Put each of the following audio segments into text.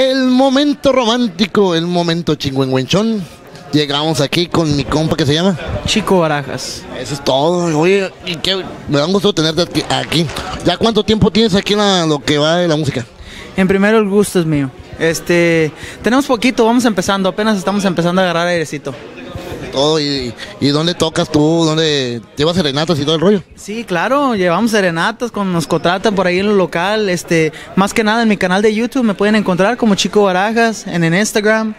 El momento romántico, el momento chingüengüenchón. Llegamos aquí con mi compa que se llama Chiko Barajas. Eso es todo. Oye, y qué, me da un gusto tenerte aquí. ¿Ya cuánto tiempo tienes aquí lo que va de la música? En primero, el gusto es mío. Tenemos poquito, vamos empezando, apenas estamos empezando a agarrar airecito. Todo, ¿y dónde tocas tú? ¿Dónde llevas serenatas y todo el rollo? Sí, claro, llevamos serenatas, nos contratan por ahí en lo local, más que nada en mi canal de YouTube me pueden encontrar como Chiko Barajas, en Instagram,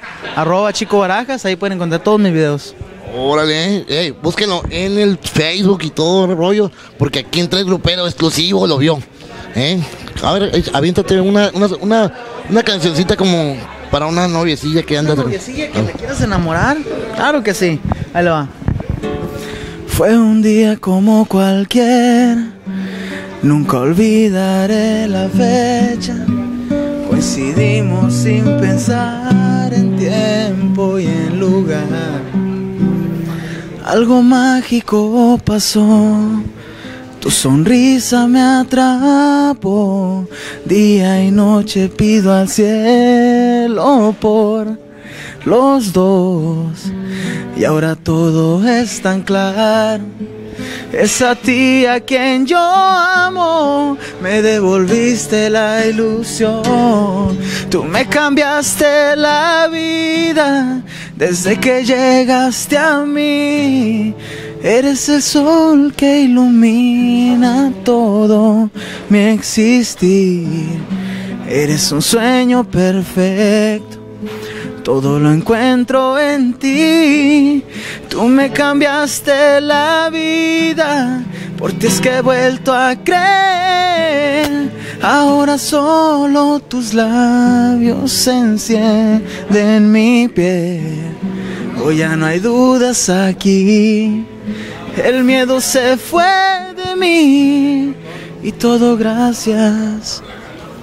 @Chiko Barajas, ahí pueden encontrar todos mis videos. Órale, búsquenlo en el Facebook y todo el rollo, porque aquí en Tres Grupero exclusivo lo vio. A ver, aviéntate una cancioncita como para una noviecilla que anda... ¿Una noviecilla que te quieras enamorar? Claro que sí, ahí lo va. Fue un día como cualquier, nunca olvidaré la fecha. Coincidimos sin pensar en tiempo y en lugar. Algo mágico pasó, tu sonrisa me atrapó. Día y noche pido al cielo por los dos. Y ahora todo es tan claro. Es a ti a quien yo amo. Me devolviste la ilusión. Tú me cambiaste la vida. Desde que llegaste a mí, eres el sol que ilumina todo mi existir. Eres un sueño perfecto, todo lo encuentro en ti. Tú me cambiaste la vida, por ti es que he vuelto a creer. Ahora solo tus labios encienden mi piel. Hoy ya no hay dudas aquí, el miedo se fue de mí, y todo gracias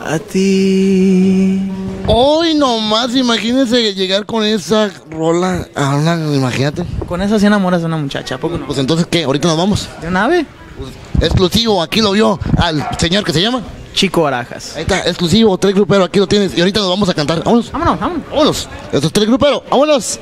a ti. Hoy nomás, imagínense llegar con esa rola a una, imagínate. Con esa sí enamoras a una muchacha, ¿a poco no? Pues entonces, ¿qué? ¿Ahorita nos vamos? ¿De una ave? Pues, exclusivo, aquí lo vio al señor que se llama Chiko Barajas. Ahí está, exclusivo, Tres Grupero, aquí lo tienes. Y ahorita nos vamos a cantar, vámonos. Vámonos, vámonos. Vámonos, esto es Tres Grupero, vámonos.